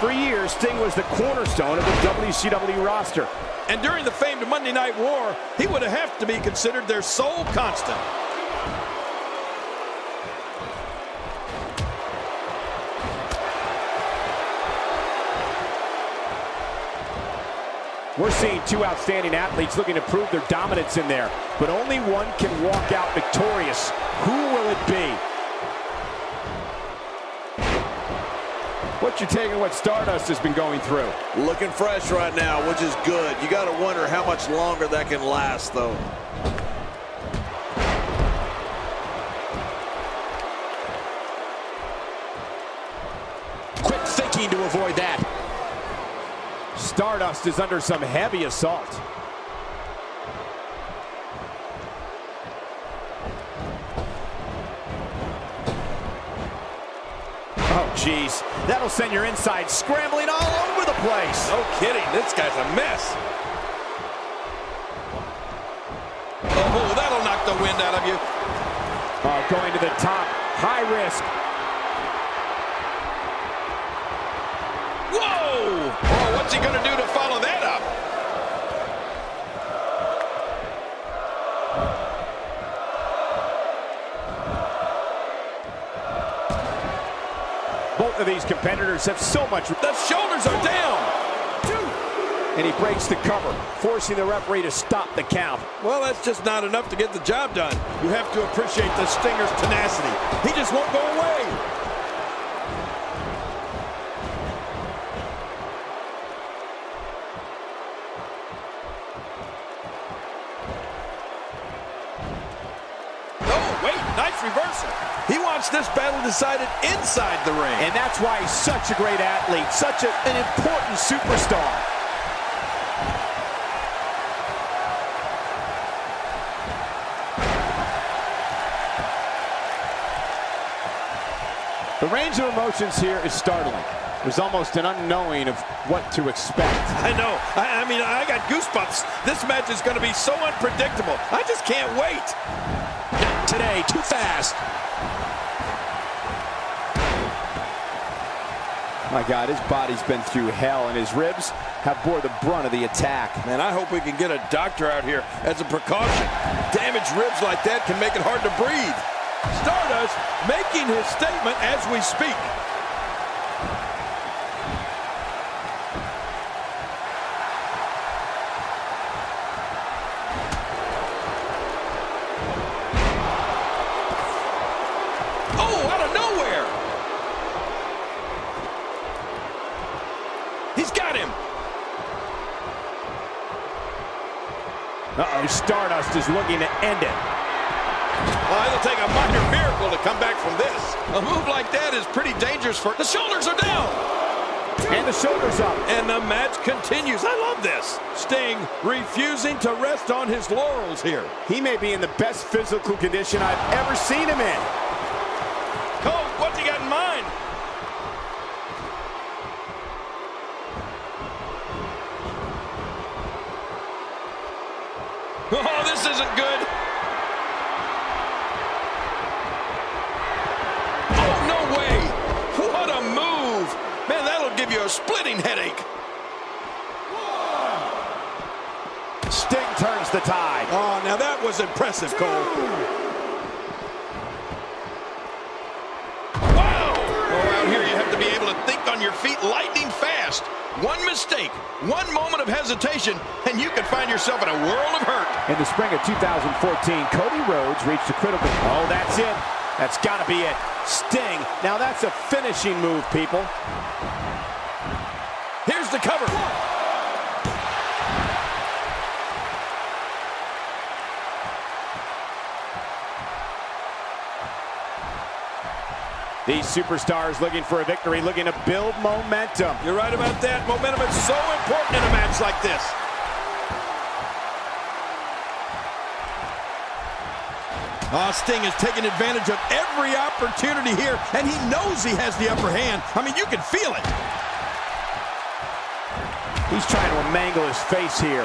For years, Sting was the cornerstone of the WCW roster. And during the famed Monday Night War, he would have to be considered their sole constant. We're seeing two outstanding athletes looking to prove their dominance in there, but only one can walk out victorious. Who will it be? What you taking what Stardust has been going through? Looking fresh right now, which is good. You got to wonder how much longer that can last, though. Quick thinking to avoid that. Stardust is under some heavy assault. Oh, geez. That'll send your inside scrambling all over the place. No kidding. This guy's a mess. Oh, that'll knock the wind out of you. Oh, going to the top. High risk. Whoa! Oh, what's he gonna do to follow that up? Both of these competitors have so much. The shoulders are down. Two. And he breaks the cover, forcing the referee to stop the count. Well, that's just not enough to get the job done. You have to appreciate the Stinger's tenacity. He just won't go away. Reversal. He wants this battle decided inside the ring. And that's why he's such a great athlete, such an important superstar. The range of emotions here is startling. There's almost an unknowing of what to expect. I know. I mean, I got goosebumps. This match is going to be so unpredictable. I just can't wait. Today, too fast. My God, his body's been through hell, and his ribs have bore the brunt of the attack. Man, I hope we can get a doctor out here as a precaution. Damaged ribs like that can make it hard to breathe. Stardust making his statement as we speak. Uh-oh, Stardust is looking to end it. Well, it'll take a minor miracle to come back from this. A move like that is pretty dangerous for... The shoulders are down! And the shoulders up. And the match continues. I love this. Sting refusing to rest on his laurels here. He may be in the best physical condition I've ever seen him in. Cole, what's he got in mind? Oh, this isn't good. Oh, no way. What a move. Man, that'll give you a splitting headache. One. Sting turns the tide. Oh, now that was impressive, Cole. Wow. Oh, out here you have to be able to think on your feet lightning fast. One mistake, one moment of hesitation, and you could find yourself in a world of hurt. In the spring of 2014, Cody Rhodes reached a critical... Oh, that's it. That's got to be it. Sting. Now that's a finishing move, people. Here's the cover. These superstars looking for a victory, looking to build momentum. You're right about that. Momentum is so important in a match like this. Oh, Sting is taking advantage of every opportunity here, and he knows he has the upper hand. I mean, you can feel it. He's trying to mangle his face here.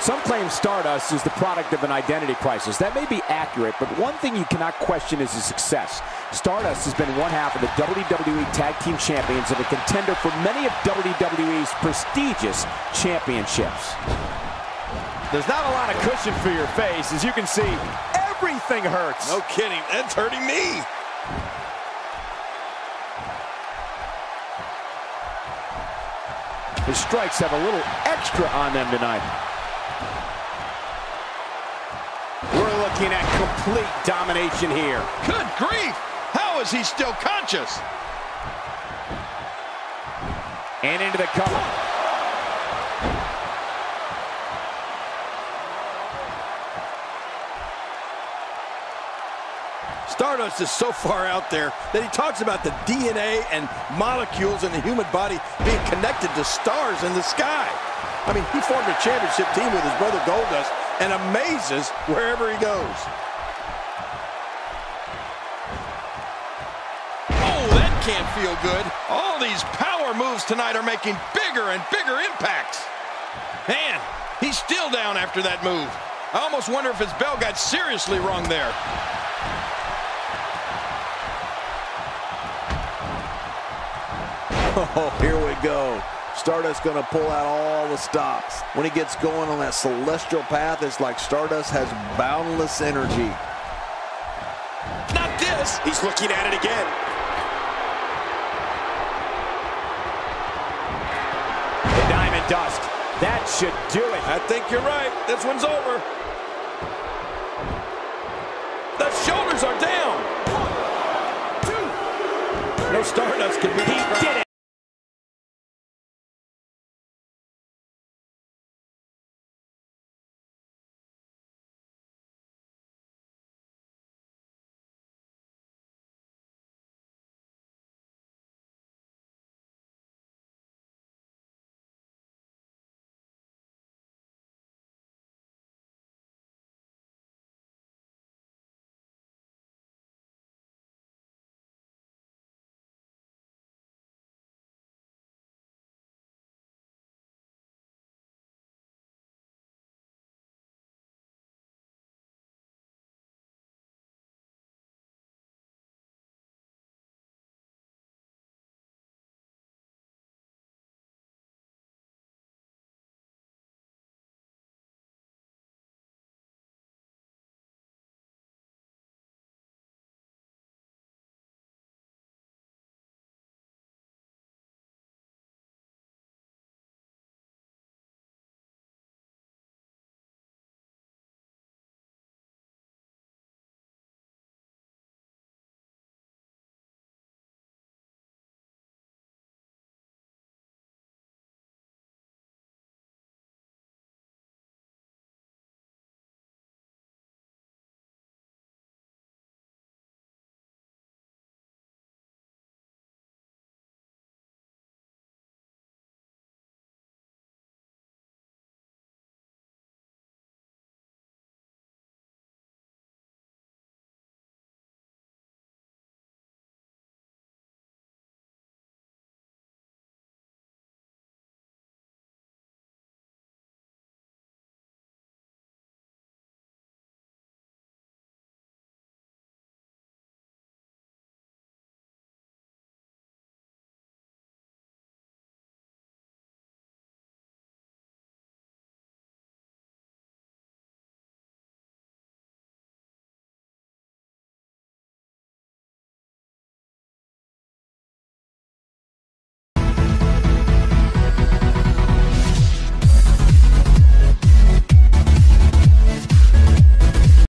Some claim Stardust is the product of an identity crisis. That may be accurate, but one thing you cannot question is his success. Stardust has been one half of the WWE Tag Team Champions and a contender for many of WWE's prestigious championships. There's not a lot of cushion for your face. As you can see, everything hurts. No kidding. That's hurting me. His strikes have a little extra on them tonight. We're looking at complete domination here. Good grief! How is he still conscious? And into the cover. Stardust is so far out there that he talks about the DNA and molecules in the human body being connected to stars in the sky. I mean, he formed a championship team with his brother Goldust and amazes wherever he goes. Oh, that can't feel good. All these power moves tonight are making bigger and bigger impacts. Man, he's still down after that move. I almost wonder if his bell got seriously wrong there. Oh, here we go. Stardust going to pull out all the stops. When he gets going on that celestial path, it's like Stardust has boundless energy. Not this. He's looking at it again. The Diamond Dust. That should do it. I think you're right. This one's over. The shoulders are down. One, two, three. No, Stardust could be. He did it.